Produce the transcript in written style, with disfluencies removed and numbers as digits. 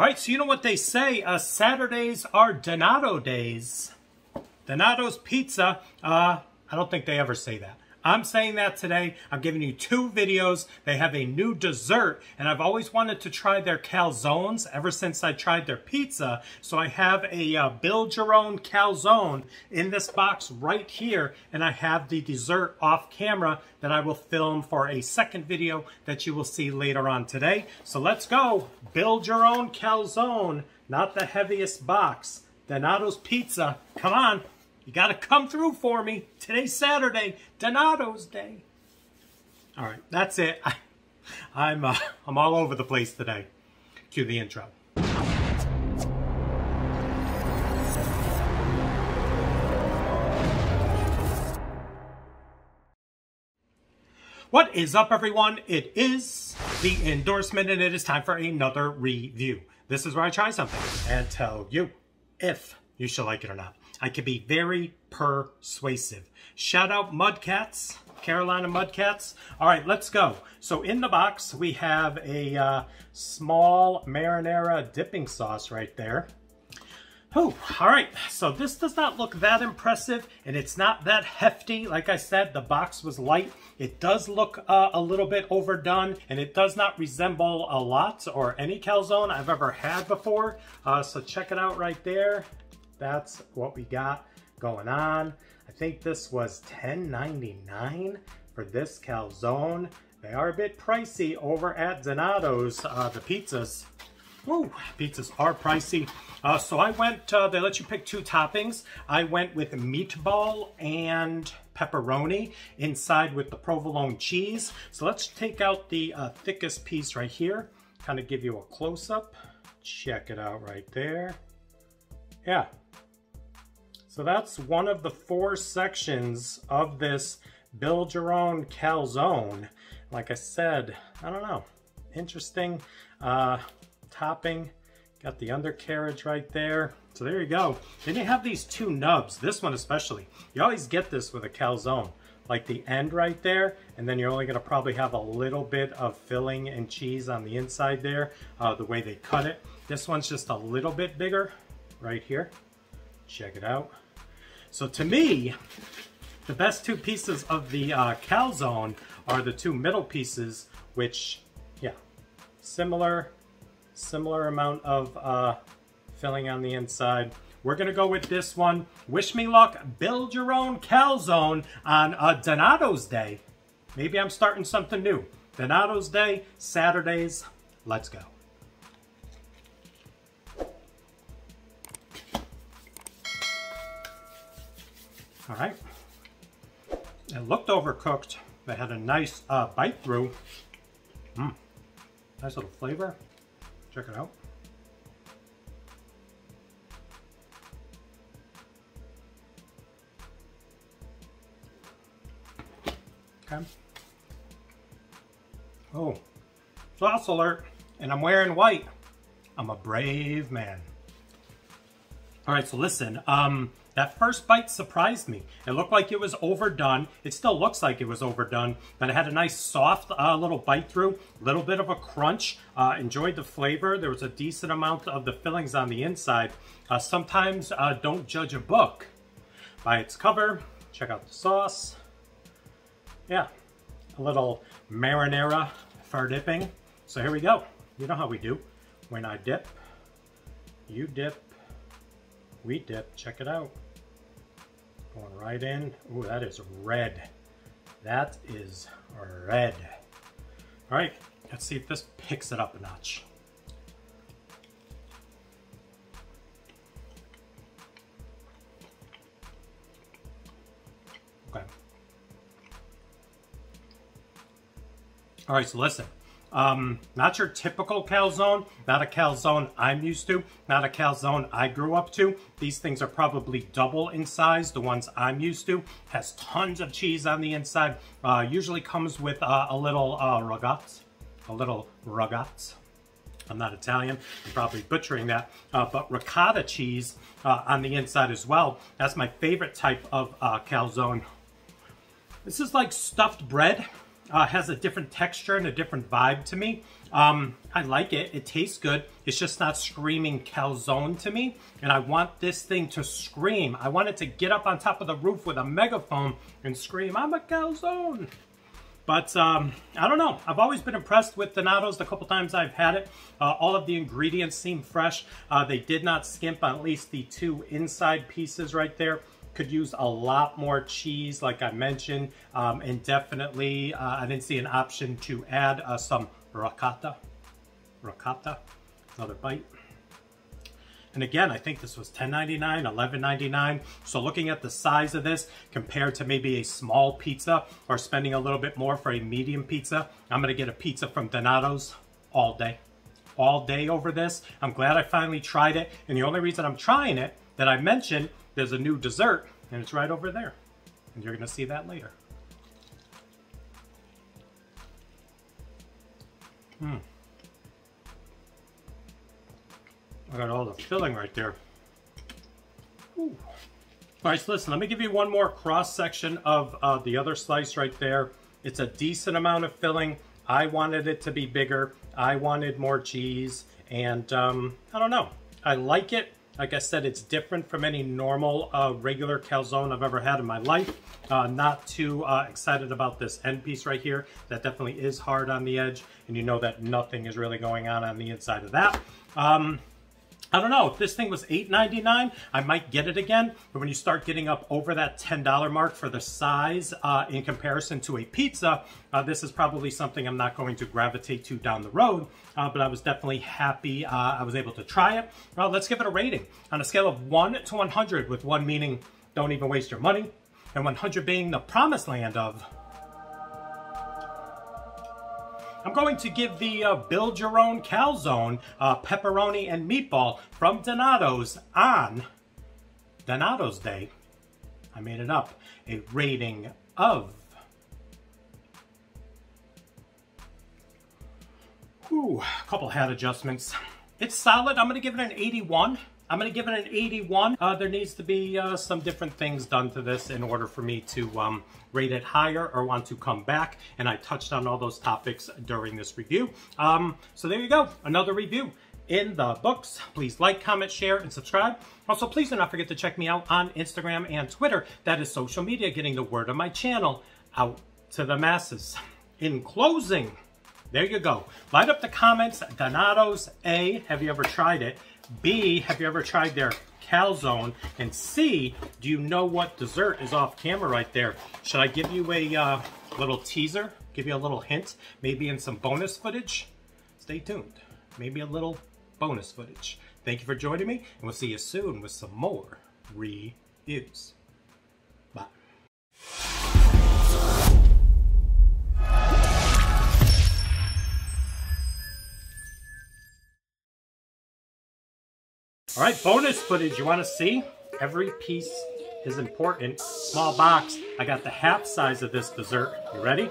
All right, so you know what they say, Saturdays are Donato days. Donato's Pizza, I don't think they ever say that. I'm saying that today. I'm giving you two videos. They have a new dessert, and I've always wanted to try their calzones ever since I tried their pizza. So I have a build your own calzone in this box right here, and I have the dessert off camera that I will film for a second video that you will see later on today. So let's go. Build your own calzone, not the heaviest box. Donato's Pizza. Come on. You got to come through for me. Today's Saturday, Donato's Day. All right, that's it. I'm all over the place today. Cue the intro. What is up, everyone? It is the endorsement, and it is time for another review. This is where I try something and tell you if you should like it or not. I could be very persuasive. Shout out Mudcats, Carolina Mudcats. All right, let's go. So in the box, we have a small marinara dipping sauce right there. Oh, all right, so this does not look that impressive, and it's not that hefty. Like I said, the box was light. It does look a little bit overdone, and it does not resemble a lot or any calzone I've ever had before. So check it out right there. That's what we got going on. I think this was $10.99 for this calzone. They are a bit pricey over at Donato's, the pizzas. Ooh, pizzas are pricey. So I went, they let you pick two toppings. I went with meatball and pepperoni, inside with the provolone cheese. So let's take out the thickest piece right here. Kind of give you a close-up. Check it out right there. Yeah. So that's one of the four sections of this build your own calzone. Like I said, I don't know. Interesting topping. Got the undercarriage right there. So there you go. Then you have these two nubs, this one especially. You always get this with a calzone, like the end right there, and then you're only gonna probably have a little bit of filling and cheese on the inside there, the way they cut it. This one's just a little bit bigger right here. Check it out. So to me, the best two pieces of the calzone are the two middle pieces, which, yeah, similar amount of filling on the inside. We're gonna go with this one. Wish me luck. Build your own calzone on Donato's Day. Maybe I'm starting something new. Donato's Day, Saturdays. Let's go. All right, it looked overcooked. They had a nice bite through. Nice little flavor. Check it out. Okay. Oh, sauce alert, and I'm wearing white. I'm a brave man. All right, so listen, that first bite surprised me. It looked like it was overdone. It still looks like it was overdone, but it had a nice soft little bite through, a little bit of a crunch. Enjoyed the flavor. There was a decent amount of the fillings on the inside. Sometimes don't judge a book by its cover. Check out the sauce. Yeah, a little marinara for dipping. So here we go. You know how we do. When I dip, you dip, we dip. Check it out. Going right in. Ooh, that is red. That is red. All right, let's see if this picks it up a notch. Okay. All right, so listen. Not your typical calzone, not a calzone I'm used to, not a calzone I grew up to. These things are probably double in size, the ones I'm used to. Has tons of cheese on the inside. Usually comes with a little ragazzi, a little ragazzi. I'm not Italian, I'm probably butchering that, but ricotta cheese on the inside as well. That's my favorite type of calzone. This is like stuffed bread. Has a different texture and a different vibe to me. I like it. It tastes good. It's just not screaming calzone to me. And I want this thing to scream. I want it to get up on top of the roof with a megaphone and scream, I'm a calzone. But I don't know. I've always been impressed with Donatos the couple times I've had it. All of the ingredients seem fresh. They did not skimp on at least the two inside pieces right there. Could use a lot more cheese, like I mentioned, and definitely I didn't see an option to add some ricotta. Another bite. And again, I think this was $10.99, $11.99. So looking at the size of this compared to maybe a small pizza or spending a little bit more for a medium pizza, I'm going to get a pizza from Donatos all day. All day over this. I'm glad I finally tried it. And the only reason I'm trying it, that I mentioned, there's a new dessert, and it's right over there. And you're going to see that later. I got all the filling right there. Ooh. All right, so listen, let me give you one more cross section of the other slice right there. It's a decent amount of filling. I wanted it to be bigger. I wanted more cheese, and I don't know. I like it. Like I said, it's different from any normal regular calzone I've ever had in my life. Not too excited about this end piece right here. That definitely is hard on the edge, and you know that nothing is really going on the inside of that. I don't know, if this thing was $8.99, I might get it again, but when you start getting up over that $10 mark for the size in comparison to a pizza, this is probably something I'm not going to gravitate to down the road, but I was definitely happy I was able to try it. Well, let's give it a rating on a scale of 1 to 100, with 1 meaning don't even waste your money, and 100 being the promised land of... I'm going to give the Build Your Own Calzone, Pepperoni and Meatball from Donatos on Donatos Day, I made it up, a rating of... Ooh, a couple hat adjustments. It's solid. I'm going to give it an 81. There needs to be some different things done to this in order for me to rate it higher or want to come back. And I touched on all those topics during this review. So there you go. Another review in the books. Please like, comment, share, and subscribe. Also, please do not forget to check me out on Instagram and Twitter. That is social media, getting the word of my channel out to the masses. In closing, there you go. Light up the comments. Donatos, A, have you ever tried it? B, have you ever tried their calzone? And C, do you know what dessert is off camera right there? Should I give you a little teaser? Give you a little hint? Maybe in some bonus footage? Stay tuned. Maybe a little bonus footage. Thank you for joining me, and we'll see you soon with some more reviews. Bye. All right, bonus footage, you want to see? Every piece is important. Small box. I got the half size of this dessert. You ready?